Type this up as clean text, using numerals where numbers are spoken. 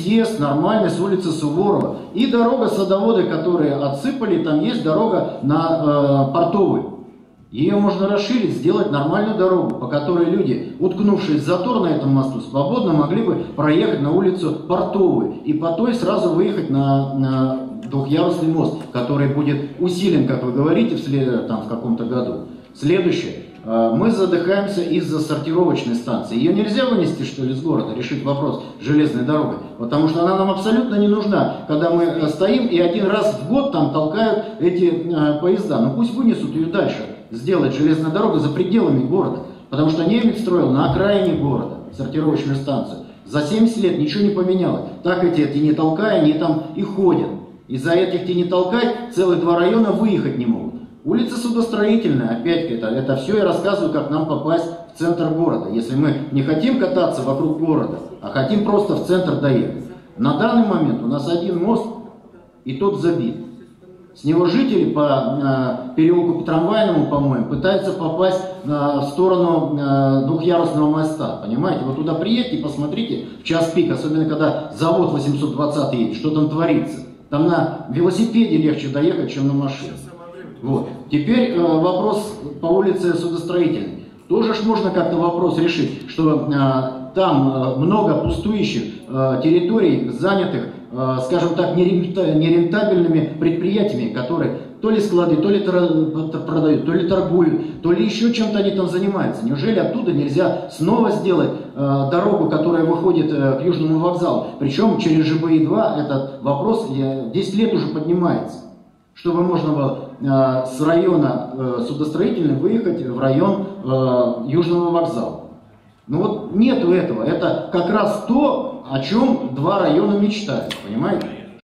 Съезд нормальный с улицы Суворова. И дорога садоводы, которые отсыпали, там есть дорога на Портовой. Ее можно расширить, сделать нормальную дорогу, по которой люди, уткнувшись в затор на этом мосту, свободно могли бы проехать на улицу Портовой и по той сразу выехать на двухъярусный мост, который будет усилен, как вы говорите, в каком-то году. Следующее. Мы задыхаемся из-за сортировочной станции. Ее нельзя вынести, что ли, из города, решить вопрос железной дорогой, потому что она нам абсолютно не нужна, когда мы стоим и один раз в год там толкают эти поезда. Ну пусть вынесут ее дальше, сделать железную дорогу за пределами города, потому что Немец строил на окраине города сортировочную станцию. За 70 лет ничего не поменялось. Так эти не толкая, они там и ходят. Из-за этих не толкать целых два района выехать не могут. Улица Судостроительная, опять-таки, это все я рассказываю, как нам попасть в центр города. Если мы не хотим кататься вокруг города, а хотим просто в центр доехать. На данный момент у нас один мост, и тот забит. С него жители по переулку Трамвайному, по-моему, пытаются попасть в сторону двухъярусного моста. Понимаете, вот туда приедьте, посмотрите в час пик, особенно когда завод 820 едет, что там творится. Там на велосипеде легче доехать, чем на машине. Вот. Теперь вопрос по улице Судостроительной. Тоже ж можно как-то вопрос решить, что там много пустующих территорий, занятых, скажем так, нерентабельными предприятиями, которые то ли склады, то ли продают, то ли торгуют, то ли еще чем-то они там занимаются. Неужели оттуда нельзя снова сделать дорогу, которая выходит к Южному вокзалу? Причем через ЖБИ-2 этот вопрос 10 лет уже поднимается, чтобы можно было с района Судостроительной выехать в район Южного вокзала. Но вот нету этого. Это как раз то, о чем два района мечтают, понимаете?